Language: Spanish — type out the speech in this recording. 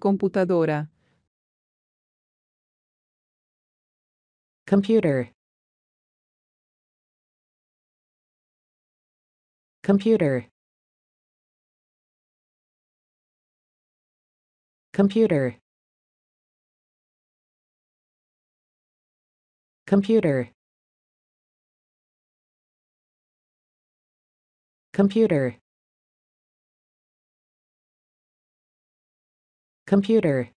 computadora, computer, computer, computer, computer, computer, computer.